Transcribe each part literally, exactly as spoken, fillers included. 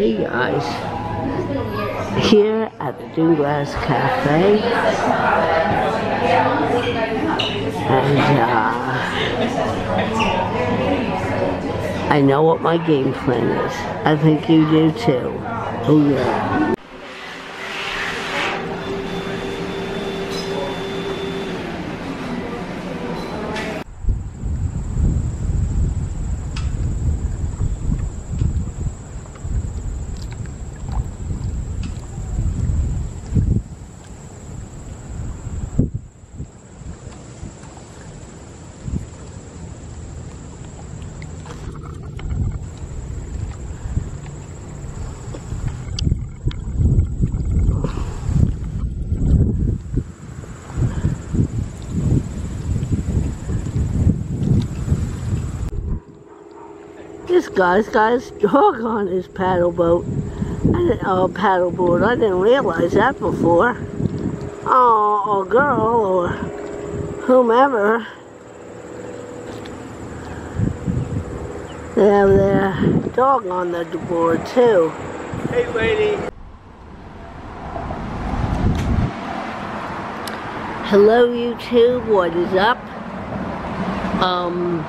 Hey guys, here at the Dunglass Cafe, and uh, I know what my game plan is. I think you do too. Oh yeah. This guy's got his dog on his paddle boat. I didn't, oh, paddle board. I didn't realize that before. Oh, or girl, or whomever. They have their dog on the board too. Hey, lady. Hello, YouTube. What is up? Um,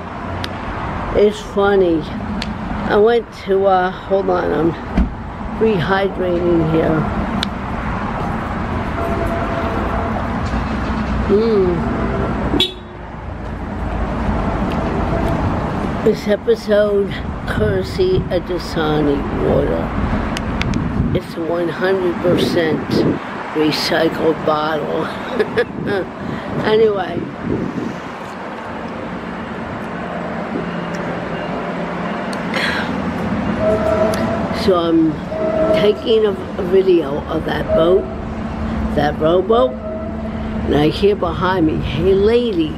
it's funny. I went to, uh, hold on, I'm rehydrating here. Mm. This episode, courtesy of Dasani Water. It's a one hundred percent recycled bottle. Anyway. So I'm taking a, a video of that boat, that rowboat, and I hear behind me, hey lady,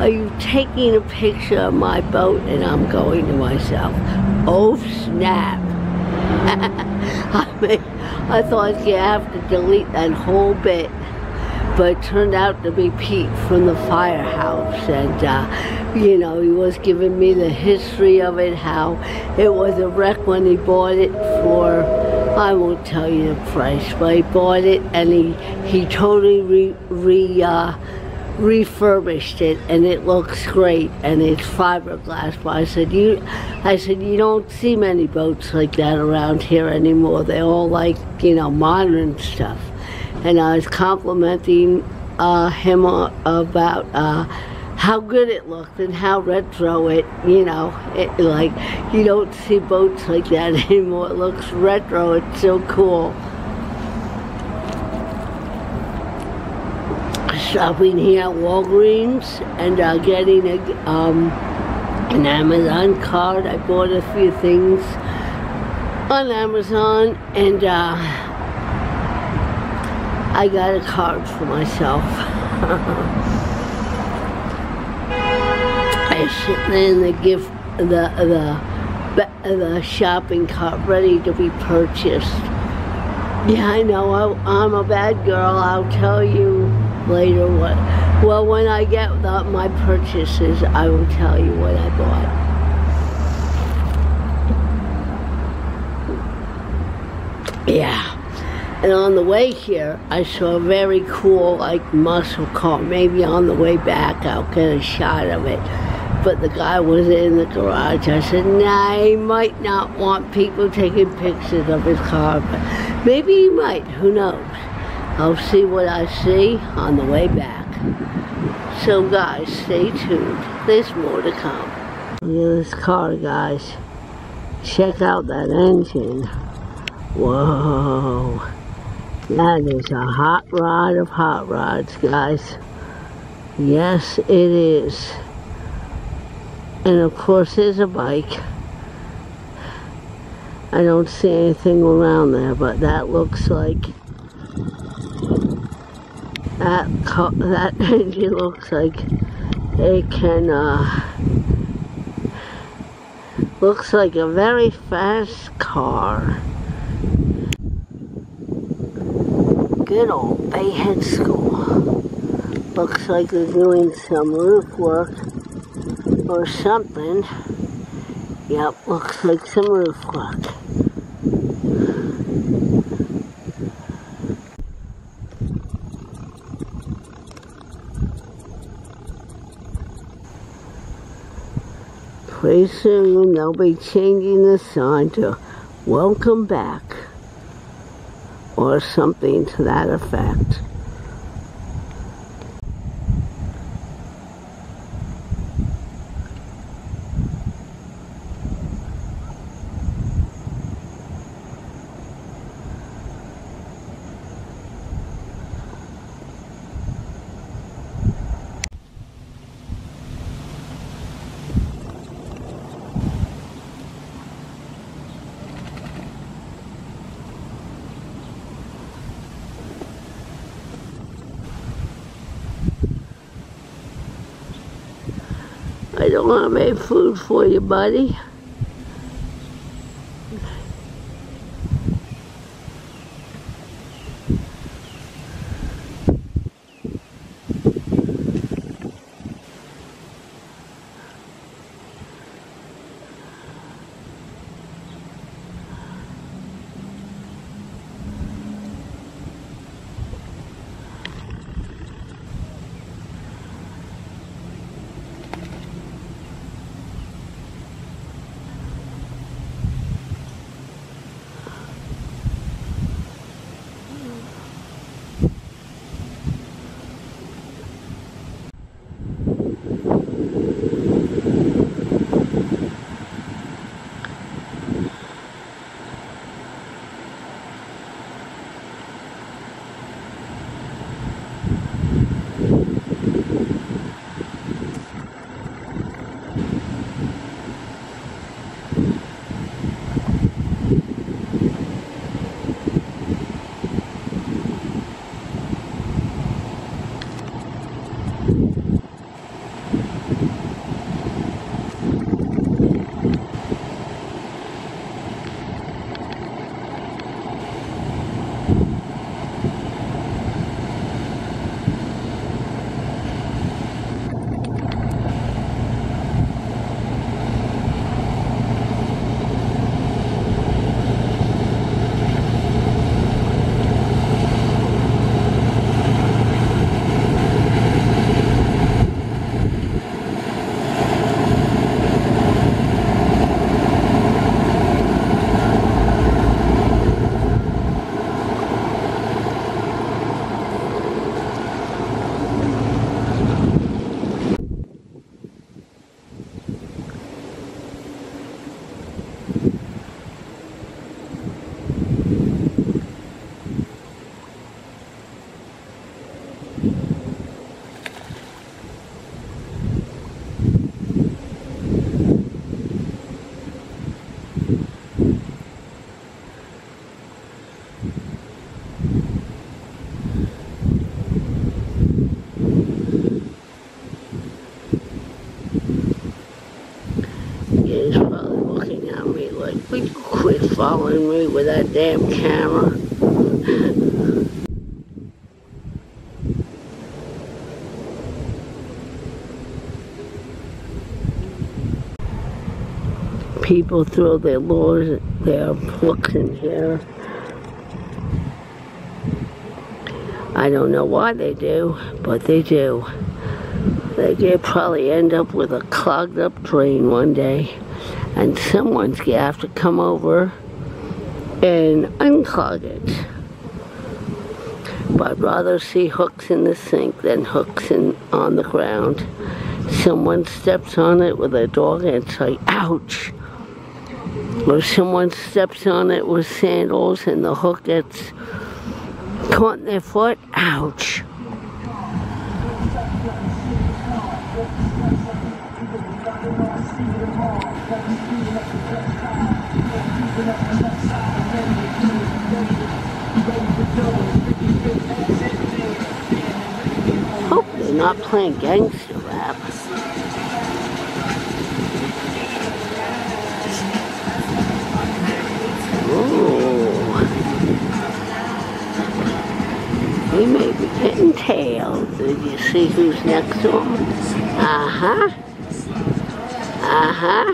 are you taking a picture of my boat? And I'm going to myself, oh snap. I mean, I thought you have to delete that whole bit, but it turned out to be Pete from the firehouse, and uh, you know, he was giving me the history of it, how it was a wreck when he bought it for, I won't tell you the price, but he bought it and he, he totally re, re, uh, refurbished it, and it looks great, and it's fiberglass. But I said, you, I said, you don't see many boats like that around here anymore. They're all like, you know, modern stuff. And I was complimenting uh, him uh, about uh, how good it looked and how retro it, you know, it, like, you don't see boats like that anymore. It looks retro, it's so cool. Shopping here at Walgreens and uh, getting a, um, an Amazon card. I bought a few things on Amazon, and uh, I got a card for myself. I'm sitting in the gift, the the the shopping cart, ready to be purchased. Yeah, I know. I, I'm a bad girl. I'll tell you later what. Well, when I get the, my purchases, I will tell you what I bought. Yeah. And on the way here, I saw a very cool, like, muscle car. Maybe on the way back, I'll get a shot of it. But the guy was in the garage. I said, nah, he might not want people taking pictures of his car. But maybe he might. Who knows? I'll see what I see on the way back. So, guys, stay tuned. There's more to come. Look at this car, guys. Check out that engine. Whoa. That is a hot rod of hot rods, guys. Yes, it is. And of course, there's a bike. I don't see anything around there, but that looks like... That, that engine looks like it can... Uh, looks like a very fast car. Good old Bay Head School. Looks like they're doing some roof work or something. Yep, looks like some roof work. Pretty soon they'll be changing the sign to welcome back or something to that effect. I don't want to make food for you, buddy. Following me with that damn camera. People throw their lures, their books in here. I don't know why they do, but they do. They could probably end up with a clogged up drain one day, and someone's gonna have to come over and unclog it. But I'd rather see hooks in the sink than hooks in on the ground. Someone steps on it with a dog and it's like, ouch! Or someone steps on it with sandals and the hook gets caught in their foot, ouch! Hope they're not playing gangster rap. Ooh. He may be getting tailed. Did you see who's next to him? Uh-huh. Uh-huh.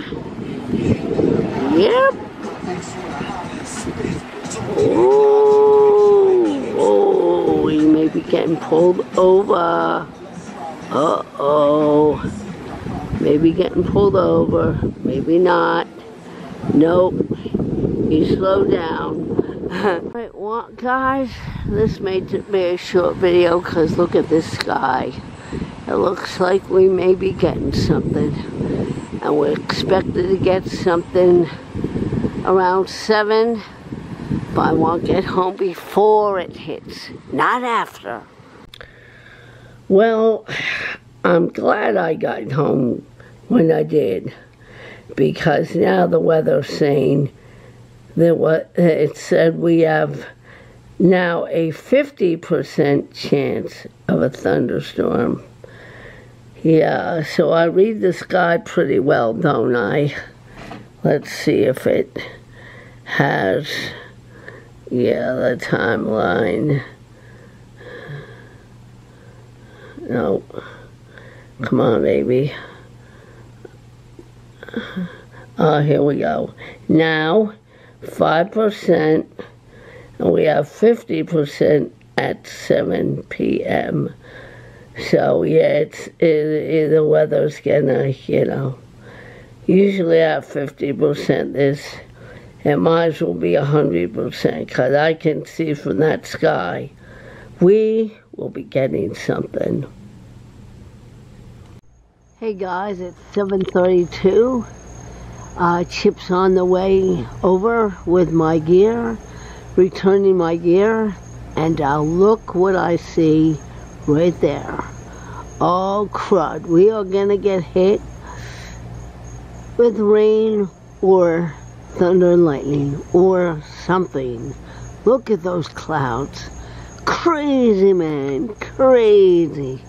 Yep. Oh, oh, he may be getting pulled over. Uh-oh. Maybe getting pulled over, maybe not. Nope, you slow down. Alright, well, guys, this may be a short video because look at this sky. It looks like we may be getting something. And we're expected to get something around seven. But I won't get home before it hits, not after. Well, I'm glad I got home when I did, because now the weather's saying that what it said we have now a fifty percent chance of a thunderstorm. Yeah, so I read the sky pretty well, don't I? Let's see if it has, yeah, the timeline. No. Come on, baby. Oh, here we go. Now, five percent, and we have fifty percent at seven p m So, yeah, it's it, the weather's gonna, you know, usually at fifty percent this, it might as well be one hundred percent, because I can see from that sky, we will be getting something. Hey guys, it's seven thirty-two. Uh, Chip's on the way over with my gear, returning my gear, and uh, look what I see right there. Oh crud, we are gonna get hit with rain or thunder and lightning or something. Look at those clouds. Crazy, man, crazy.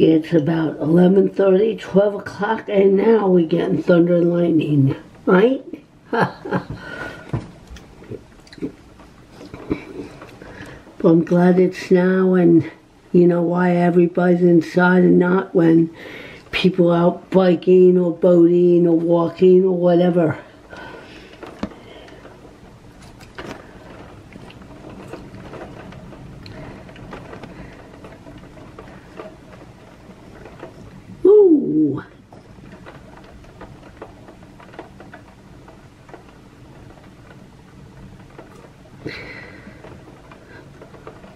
It's about eleven thirty, twelve o'clock, and now we're getting thunder and lightning, right? But I'm glad it's now, and you know why everybody's inside and not when people are out biking or boating or walking or whatever.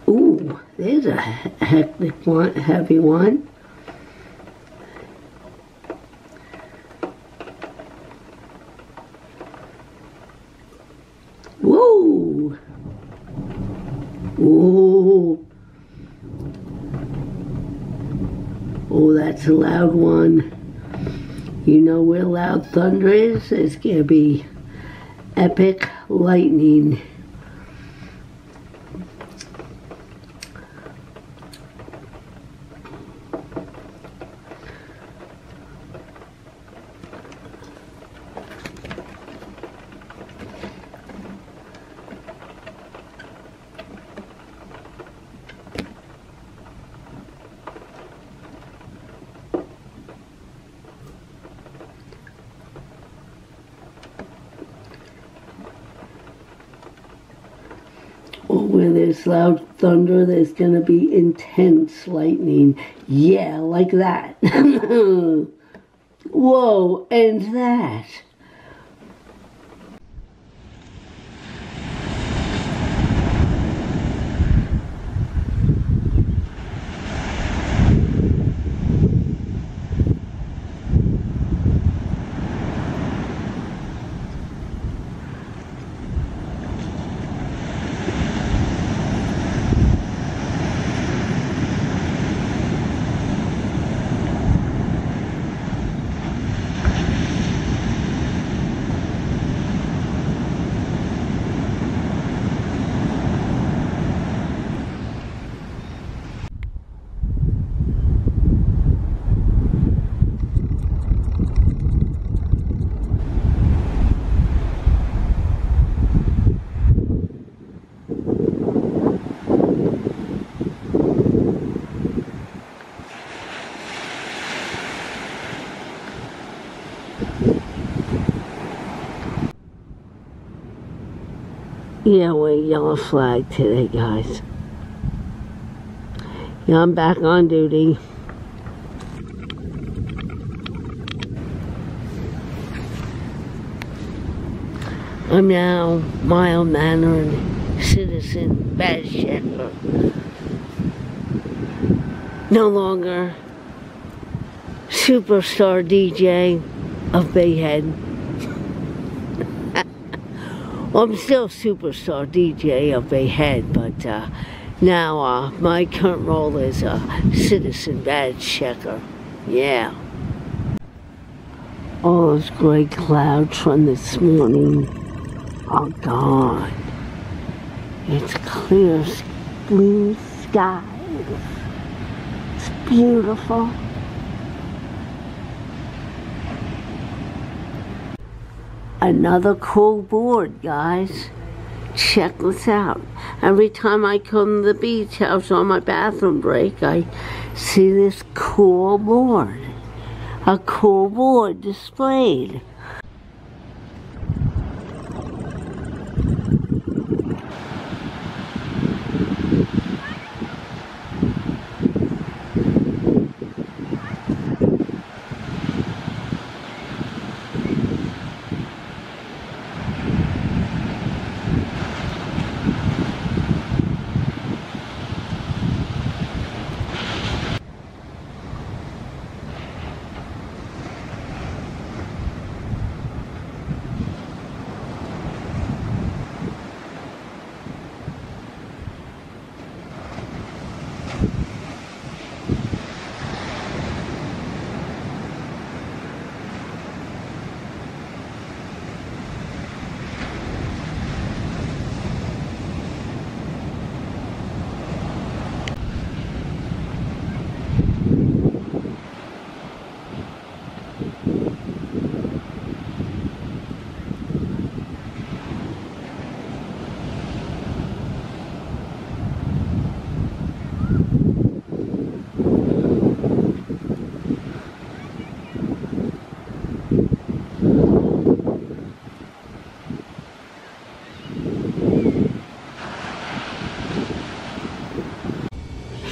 Ooh, there's a hectic one, heavy one. Whoa! Ooh! Oh, that's a loud one. You know where loud thunder is? It's gonna be epic lightning. When there's loud thunder, there's going to be intense lightning. Yeah, like that. Whoa, and that. Yeah, we're yellow flag today, guys. Yeah, I'm back on duty. I'm now mild-mannered citizen bad shepherd. No longer superstar D J of Bay Head. Well, I'm still superstar D J of Bay Head, but uh, now uh, my current role is a citizen badge checker. Yeah. All those gray clouds from this morning are gone. It's clear blue skies. It's beautiful. Another cool board, guys. Check this out. Every time I come to the beach house on my bathroom break, I see this cool board. A cool board displayed.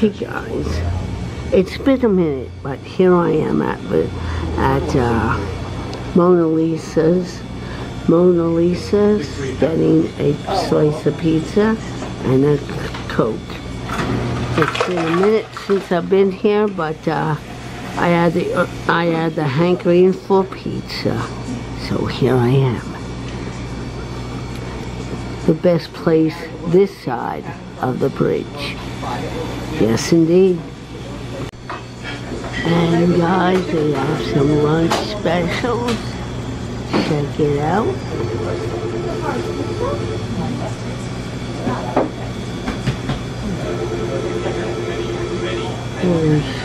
Hey guys, it's been a minute, but here I am at at uh, Mona Lisa's. Mona Lisa's getting a slice of pizza and a Coke. It's been a minute since I've been here, but uh, I had the uh, I had the hankering for pizza, so here I am. The best place this side of the bridge. Yes, indeed. And guys, they have some lunch specials. Check it out. There's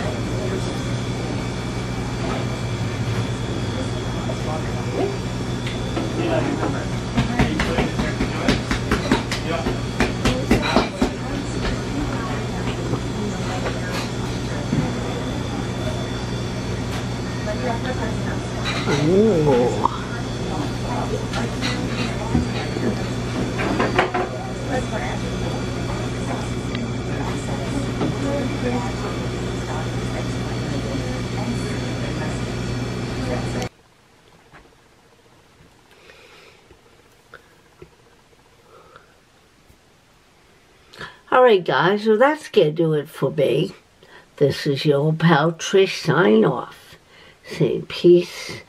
Alright guys, so that's gonna do it for me. This is your old pal Trish signing off. Saying peace,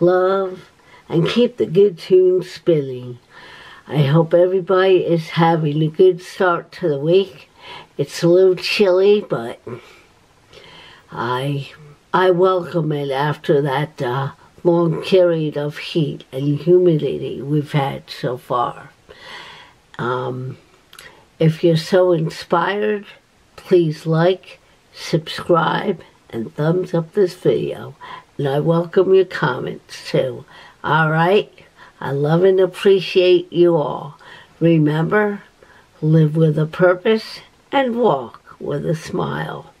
love, and keep the good tune spinning. I hope everybody is having a good start to the week. It's a little chilly, but I I welcome it after that uh, long period of heat and humidity we've had so far. Um, if you're so inspired, please like, subscribe, and thumbs up this video. And I welcome your comments too. All right? I love and appreciate you all. Remember, live with a purpose and walk with a smile.